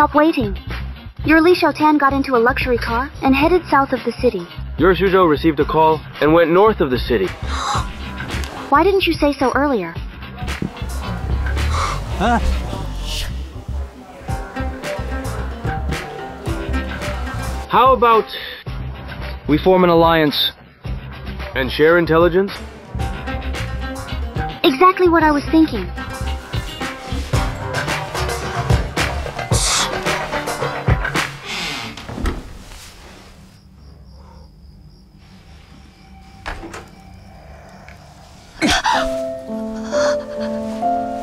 Stop waiting. Your Li Xiaotan got into a luxury car and headed south of the city. Your Xu Zhou received a call and went north of the city. Why didn't you say so earlier? How about we form an alliance and share intelligence? Exactly what I was thinking.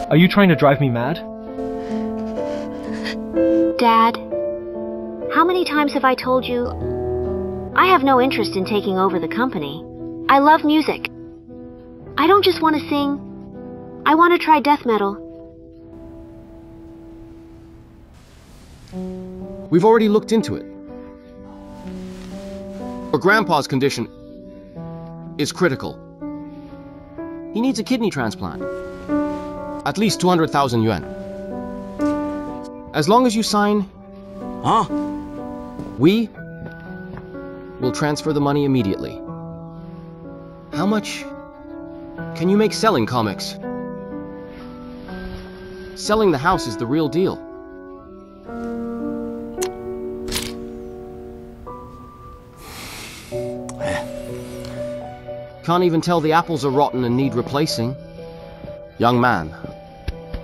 Are you trying to drive me mad? Dad, how many times have I told you I have no interest in taking over the company? I love music. I don't just want to sing. I want to try death metal. We've already looked into it. But Grandpa's condition is critical. He needs a kidney transplant. At least 200,000 yuan. As long as you sign, we will transfer the money immediately. How much can you make selling comics? Selling the house is the real deal. Can't even tell the apples are rotten and need replacing. Young man.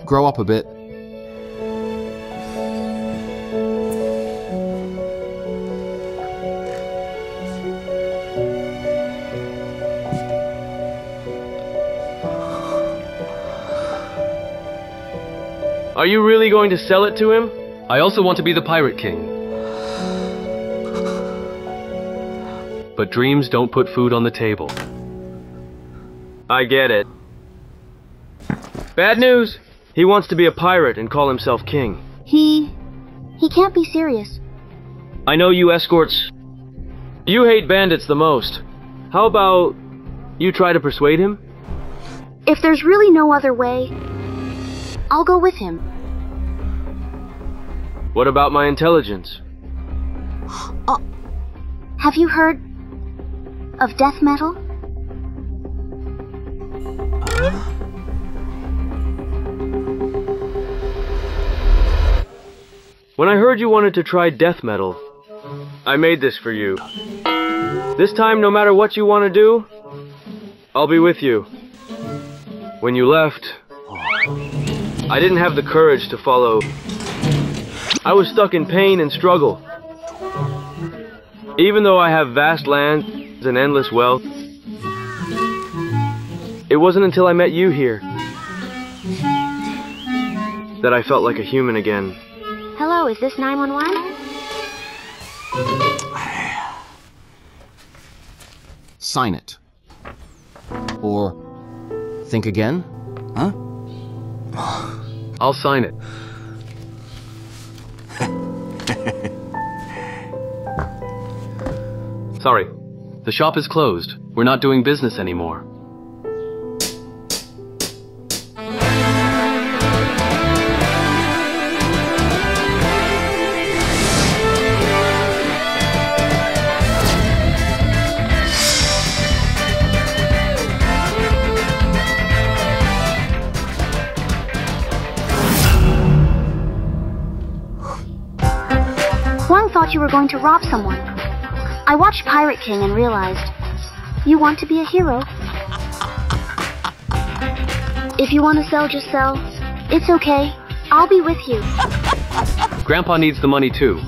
Grow up a bit. Are you really going to sell it to him? I also want to be the Pirate King. But dreams don't put food on the table. I get it. Bad news! He wants to be a pirate and call himself king. He can't be serious. I know you escorts. You hate bandits the most. How about you try to persuade him? If there's really no other way, I'll go with him. What about my intelligence? Have you heard of death metal? When I heard you wanted to try death metal, I made this for you. This time, no matter what you want to do, I'll be with you. When you left, I didn't have the courage to follow. I was stuck in pain and struggle. Even though I have vast lands and endless wealth, it wasn't until I met you here that I felt like a human again. Hello, is this 911? Sign it. Or think again? Huh? I'll sign it. Sorry, the shop is closed. We're not doing business anymore. You were going to rob someone. I watched Pirate King and realized you want to be a hero. If you want to sell, just sell. It's okay. I'll be with you. Grandpa needs the money too.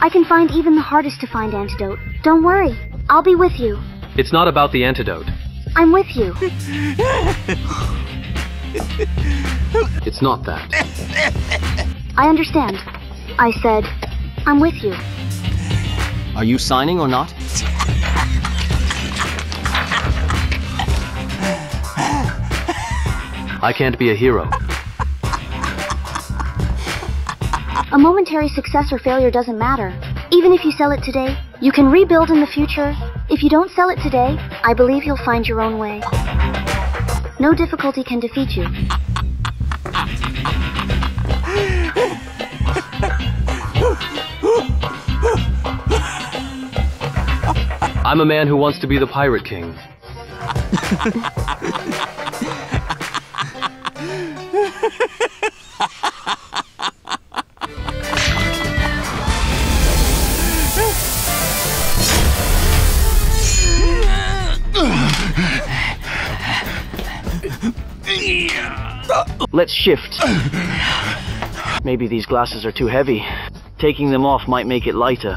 I can find even the hardest to find antidote. Don't worry. I'll be with you. It's not about the antidote. I'm with you. It's not that. I understand. I said, I'm with you. Are you signing or not? I can't be a hero. A momentary success or failure doesn't matter. Even if you sell it today, you can rebuild in the future. If you don't sell it today, I believe you'll find your own way. No difficulty can defeat you. I'm a man who wants to be the pirate king. Let's shift. Maybe these glasses are too heavy. Taking them off might make it lighter.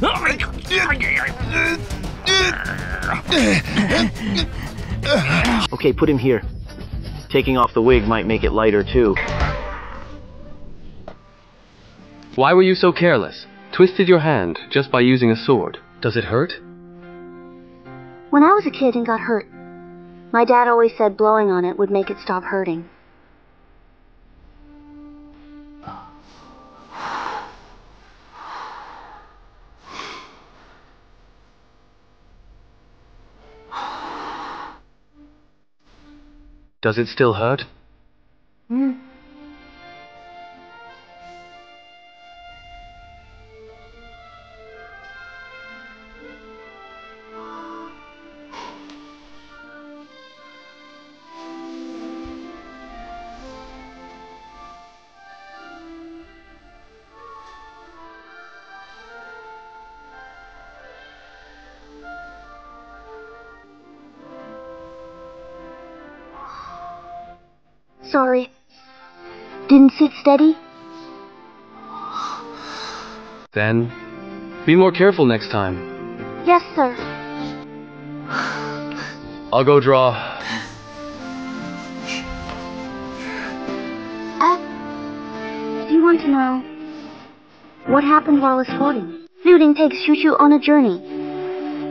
Okay, put him here. Taking off the wig might make it lighter too. Why were you so careless? Twisted your hand just by using a sword. Does it hurt? When I was a kid and got hurt, my dad always said blowing on it would make it stop hurting. Does it still hurt? Mm. Sorry. Didn't sit steady? Then, be more careful next time. Yes, sir. I'll go draw. You want to know what happened while escorting? Xu Ling takes Shishou on a journey.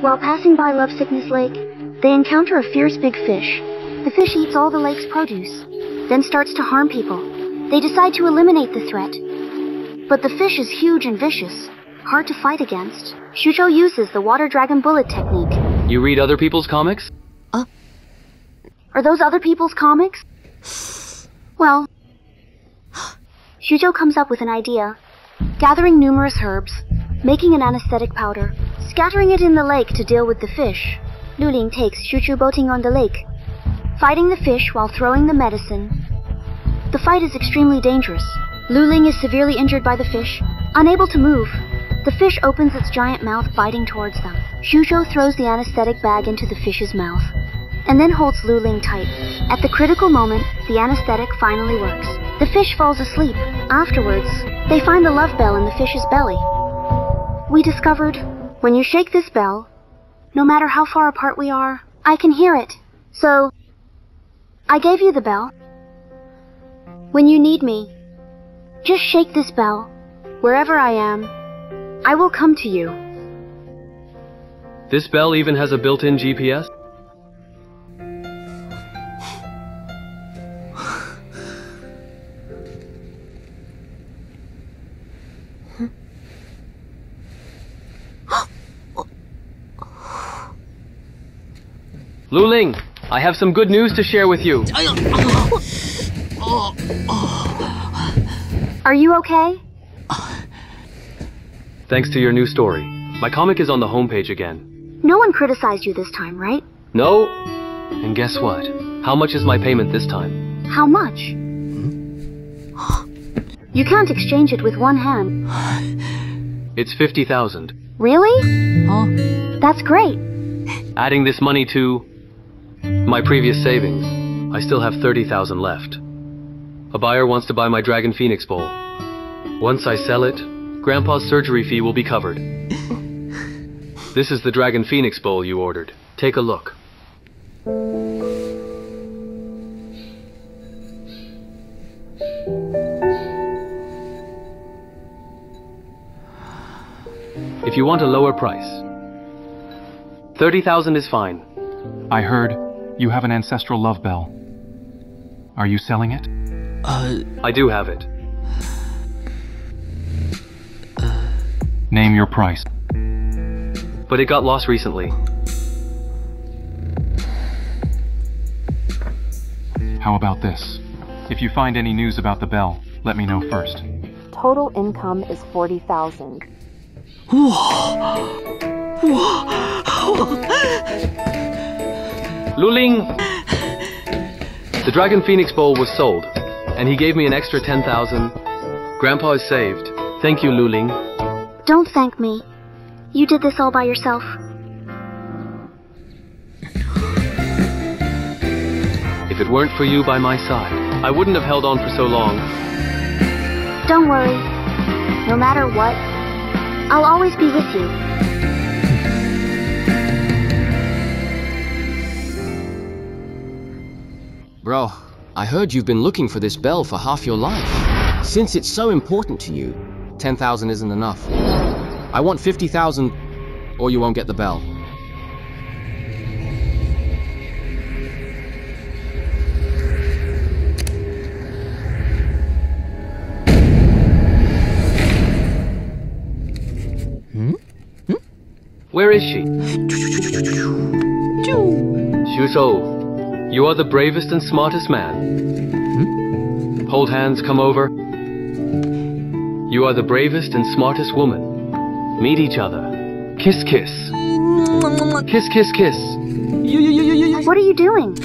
While passing by Love Sickness Lake, they encounter a fierce big fish. The fish eats all the lake's produce, then starts to harm people. They decide to eliminate the threat. But the fish is huge and vicious, hard to fight against. Xu Zhou uses the water dragon bullet technique. You read other people's comics? Are those other people's comics? Well, Xu Zhou comes up with an idea. Gathering numerous herbs, making an anesthetic powder, scattering it in the lake to deal with the fish. Lu Ling takes Xu Zhou boating on the lake, fighting the fish while throwing the medicine. The fight is extremely dangerous. Lu Ling is severely injured by the fish, unable to move. The fish opens its giant mouth, biting towards them. Xu Zhou throws the anesthetic bag into the fish's mouth, and then holds Lu Ling tight. At the critical moment, the anesthetic finally works. The fish falls asleep. Afterwards, they find the love bell in the fish's belly. We discovered, when you shake this bell, no matter how far apart we are, I can hear it. So, I gave you the bell. When you need me, just shake this bell. Wherever I am, I will come to you. This bell even has a built-in GPS? Lu Ling! I have some good news to share with you. Are you okay? Thanks to your new story. My comic is on the homepage again. No one criticized you this time, right? No. And guess what? How much is my payment this time? How much? You can't exchange it with one hand. It's 50,000. Really? Huh? That's great. Adding this money to my previous savings, I still have 30,000 left. A buyer wants to buy my Dragon Phoenix bowl. Once I sell it, Grandpa's surgery fee will be covered. This is the Dragon Phoenix bowl you ordered. Take a look. If you want a lower price, 30,000 is fine. I heard you have an ancestral love bell. Are you selling it? I do have it. Name your price. But it got lost recently. How about this? If you find any news about the bell, let me know first. Total income is 40,000. Whoa. Lu Ling! The Dragon Phoenix bowl was sold, and he gave me an extra 10,000. Grandpa is saved. Thank you, Lu Ling. Don't thank me. You did this all by yourself. If it weren't for you by my side, I wouldn't have held on for so long. Don't worry. No matter what, I'll always be with you. Bro, I heard you've been looking for this bell for half your life. Since it's so important to you, 10,000 isn't enough. I want 50,000, or you won't get the bell. Where is she? Xu Zhou, you are the bravest and smartest man. Hold hands, come over. You are the bravest and smartest woman. Meet each other. Kiss, kiss. Kiss, kiss, kiss. What are you doing?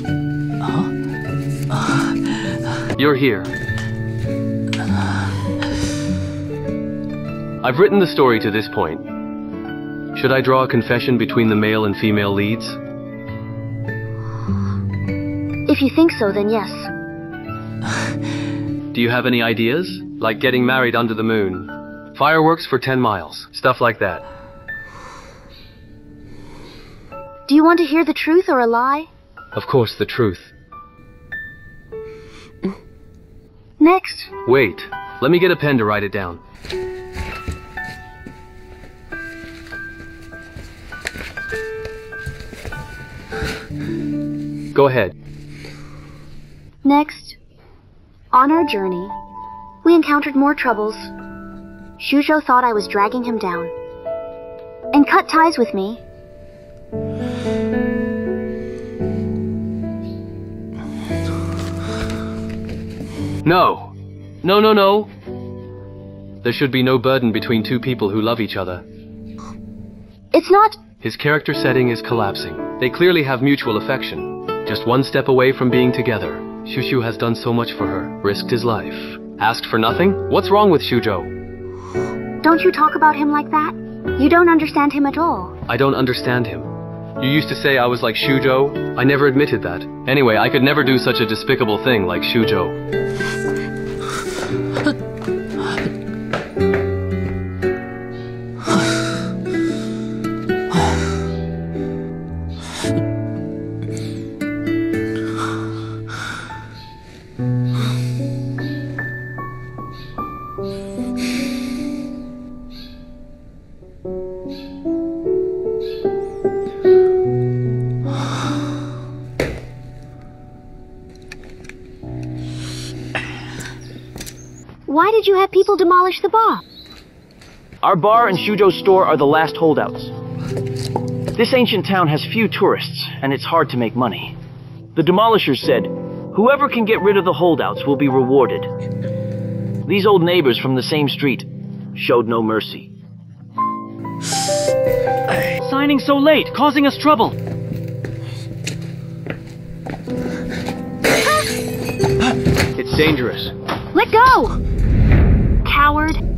You're here. I've written the story to this point. Should I draw a confession between the male and female leads? If you think so, then yes. Do you have any ideas? Like getting married under the moon, fireworks for 10 miles, stuff like that. Do you want to hear the truth or a lie? Of course, the truth. Next. Wait, let me get a pen to write it down. Go ahead. Next, on our journey, we encountered more troubles. Xu Zhou thought I was dragging him down and cut ties with me. No, no, no, no. There should be no burden between two people who love each other. It's not. His character setting is collapsing. They clearly have mutual affection. Just one step away from being together. Shishou has done so much for her, risked his life. Asked for nothing? What's wrong with Xu Zhou? Don't you talk about him like that? You don't understand him at all. I don't understand him. You used to say I was like Xu Zhou. I never admitted that. Anyway, I could never do such a despicable thing like Xu Zhou. Why did you have people demolish the bar? Our bar and Xu Zhou's store are the last holdouts. This ancient town has few tourists, and it's hard to make money. The demolishers said, whoever can get rid of the holdouts will be rewarded. These old neighbors from the same street showed no mercy. Signing so late, causing us trouble. It's dangerous. Let go! Coward.